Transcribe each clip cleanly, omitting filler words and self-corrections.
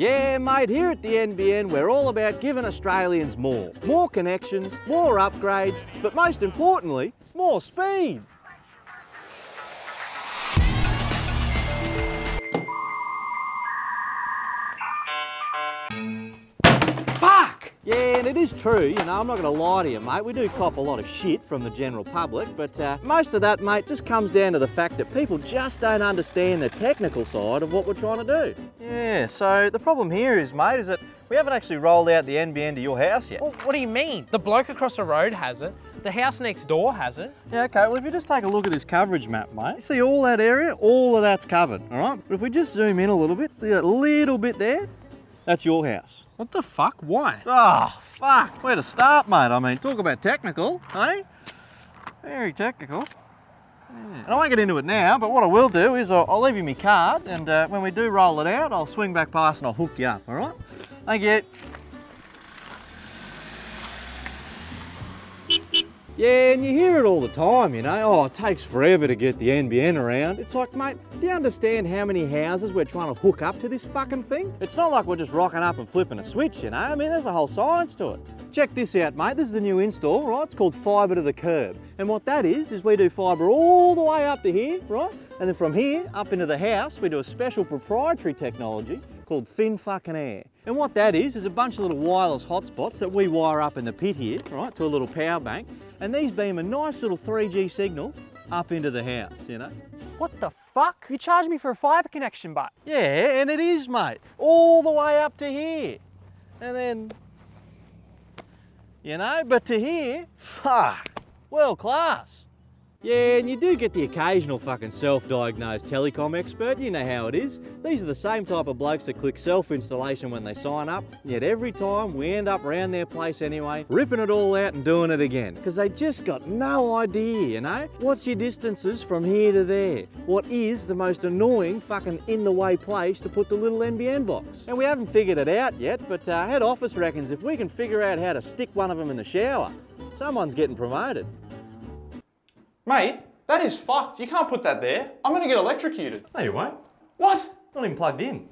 Yeah, mate, here at the NBN, we're all about giving Australians more. More connections, more upgrades, but most importantly, more speed. Fuck! Yeah, and it is true, you know, I'm not going to lie to you, mate. We do cop a lot of shit from the general public, but most of that, mate, just comes down to the fact that people just don't understand the technical side of what we're trying to do. Yeah, so the problem here is, mate, is that we haven't actually rolled out the NBN to your house yet. Well, what do you mean? The bloke across the road has it. The house next door has it. Yeah, okay, well, if you just take a look at this coverage map, mate, you see all that area? All of that's covered, all right? But if we just zoom in a little bit, see that little bit there? That's your house. What the fuck? Why? Oh, fuck. Where to start, mate? I mean, talk about technical, hey? Very technical. Yeah. And I won't get into it now, but what I will do is I'll leave you my card, and when we do roll it out, I'll swing back past and I'll hook you up, all right? Thank you. Yeah, and you hear it all the time, you know. Oh, it takes forever to get the NBN around. It's like, mate, do you understand how many houses we're trying to hook up to this fucking thing? It's not like we're just rocking up and flipping a switch, you know. I mean, there's a whole science to it. Check this out, mate. This is a new install, right? It's called fibre to the curb. And what that is we do fibre all the way up to here, right? And then from here up into the house, we do a special proprietary technology called thin fucking air. And what that is a bunch of little wireless hotspots that we wire up in the pit here, right, to a little power bank, and these beam a nice little 3G signal up into the house, you know. What the fuck? You charge me for a fibre connection, but... Yeah, and it is, mate. All the way up to here. And then, you know, but to here, fuck, world class. Yeah, and you do get the occasional fucking self-diagnosed telecom expert, you know how it is. These are the same type of blokes that click self-installation when they sign up, yet every time we end up round their place anyway, ripping it all out and doing it again. Because they just got no idea, you know? What's your distances from here to there? What is the most annoying fucking in-the-way place to put the little NBN box? And we haven't figured it out yet, but head office reckons if we can figure out how to stick one of them in the shower, someone's getting promoted. Mate, that is fucked. You can't put that there. I'm going to get electrocuted. No, you won't. What? It's not even plugged in.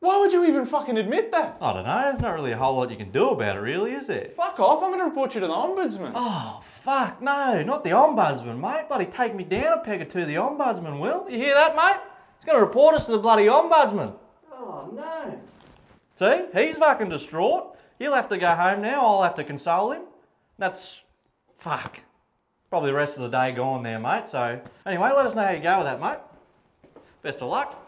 Why would you even fucking admit that? I don't know. There's not really a whole lot you can do about it, really, is there? Fuck off. I'm going to report you to the Ombudsman. Oh, fuck. No, not the Ombudsman, mate. Bloody take me down a peg or two, the Ombudsman will. You hear that, mate? He's going to report us to the bloody Ombudsman. Oh, no. See? He's fucking distraught. He'll have to go home now. I'll have to console him. That's... fuck. Probably the rest of the day gone there, mate, so... Anyway, let us know how you go with that, mate. Best of luck.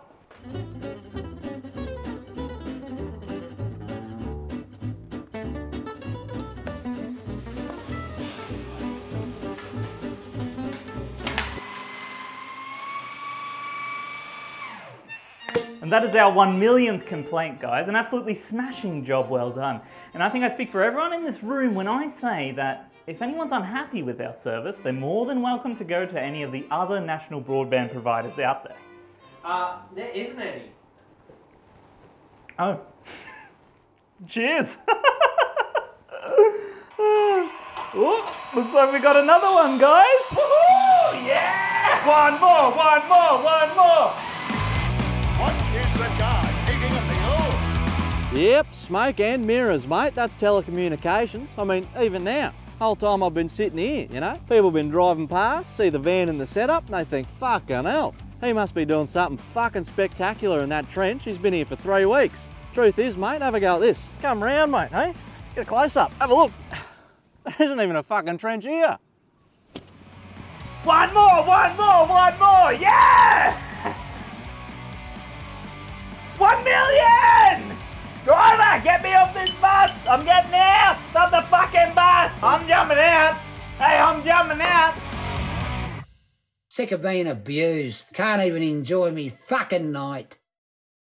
And that is our 1,000,000th complaint, guys. An absolutely smashing job, well done. And I think I speak for everyone in this room when I say that if anyone's unhappy with our service, they're more than welcome to go to any of the other national broadband providers out there. There isn't any. Oh. Cheers. Oh, looks like we got another one, guys. Woohoo! Yeah! One more, one more, one more. What is the charge? Taking up the old. Yep, smoke and mirrors, mate. That's telecommunications. I mean, even now. Whole time I've been sitting here, you know? People been driving past, see the van and the setup, and they think, fucking hell, he must be doing something fucking spectacular in that trench. He's been here for 3 weeks. Truth is, mate, have a go at this. Come round, mate, hey? Get a close-up, have a look. There isn't even a fucking trench here. One more, one more, one more, yeah! 1,000,000! Driver, get me off this bus! I'm getting out! Stop the fucking bus! I'm jumping out! Hey, I'm jumping out! Sick of being abused. Can't even enjoy me fucking night.